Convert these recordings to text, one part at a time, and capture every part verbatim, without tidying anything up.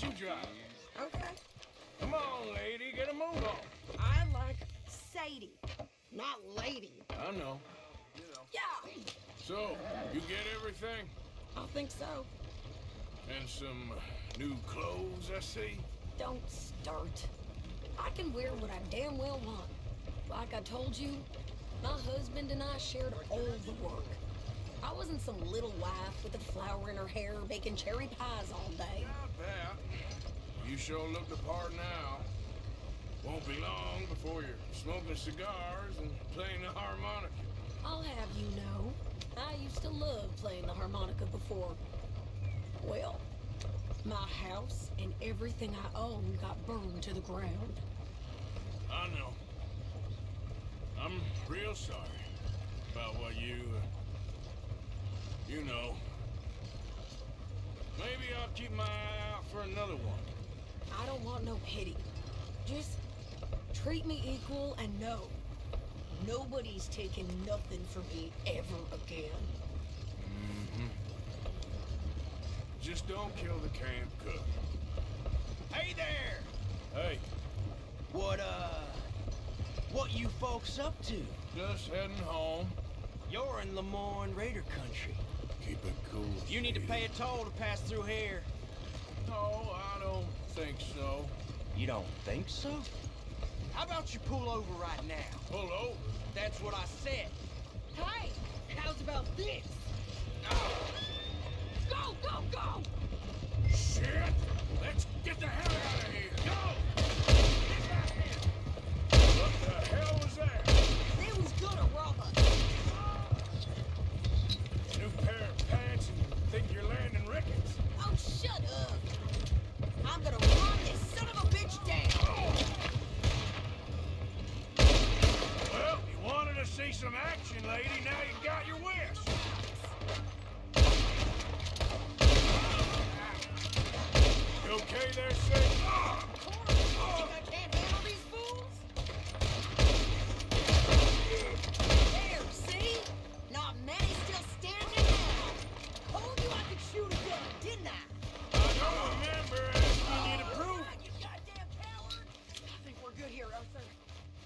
don't you drive? Okay. Come on, lady, get a move on. I like Sadie, not lady. I know. You know. Yeah. So, you get everything? I think so. And some uh, new clothes, I see. Don't start. I can wear what I damn well want. Like I told you, my husband and I shared all the work. I wasn't some little wife with a flower in her hair baking cherry pies all day. Not that. You sure look the part now. Won't be long before you're smoking cigars and playing the harmonica. I'll have you know, I used to love playing the harmonica before. Well, my house and everything I own got burned to the ground. I know. I'm real sorry about what you, uh, you know. Maybe I'll keep my eye out for another one. I don't want no pity. Just treat me equal and know nobody's taking nothing from me ever again. Mm-hmm. Just don't kill the camp cook. Hey there! Hey. What, uh, what you folks up to? Just heading home. You're in LeMoyne Raider country. Keep it cool. You need to pay a toll to pass through here. No, I don't think so. You don't think so? How about you pull over right now? Pull over? That's what I said. Hey, how's about this? Oh. Go, go, go! Shit! Let's get the hell out of here! Go! Get back here! What the hell was that? They was gonna rob us. New pair of pants and think you're landing rickets? Oh, shut up! I'm gonna run this son of a bitch down! Well, you wanted to see some action, lady. Now you got your wish! Okay, they're safe. Oh, of course. Oh. You think I can't handle these fools? There, see? Not many still standing now. Told you I could shoot a gun, didn't I? I don't remember asking you to prove it. You goddamn coward. I think we're good here, Arthur.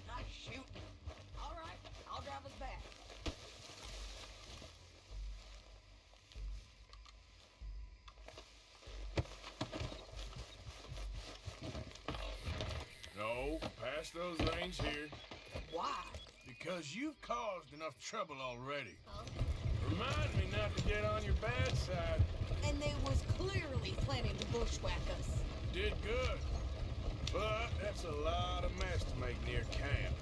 Not shooting. All right, I'll drive us back. No, pass those things here. Why? Because you've caused enough trouble already. Huh? Remind me not to get on your bad side. And they was clearly planning to bushwhack us. Did good. But that's a lot of mess to make near camp.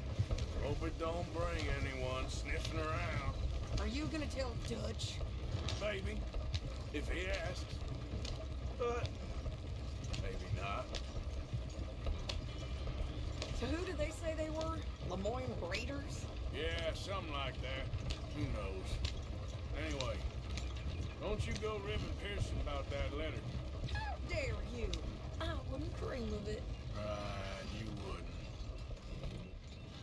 Hope it don't bring anyone sniffing around. Are you gonna tell Dutch? Maybe, if he asks. But maybe not. So who did they say they were? LeMoyne Raiders? Yeah, something like that. Who knows? Anyway, don't you go ribbing Pearson about that letter. How dare you? I wouldn't dream of it. Uh, you wouldn't.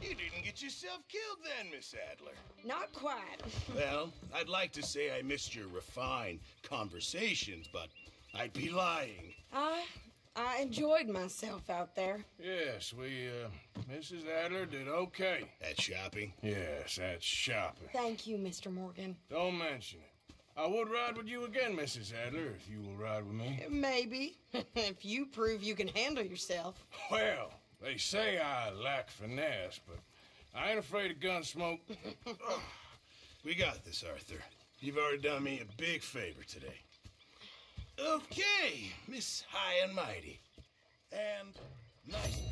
You didn't get yourself killed then, Miss Adler. Not quite. Well, I'd like to say I missed your refined conversations, but I'd be lying. I... I enjoyed myself out there. Yes, we, uh, Missus Adler did okay. At shopping? Yes, at shopping. Thank you, Mister Morgan. Don't mention it. I would ride with you again, Missus Adler, if you will ride with me. Maybe, if you prove you can handle yourself. Well, they say I lack finesse, but I ain't afraid of gun smoke. We got this, Arthur. You've already done me a big favor today. Okay, Miss High and Mighty, and nice.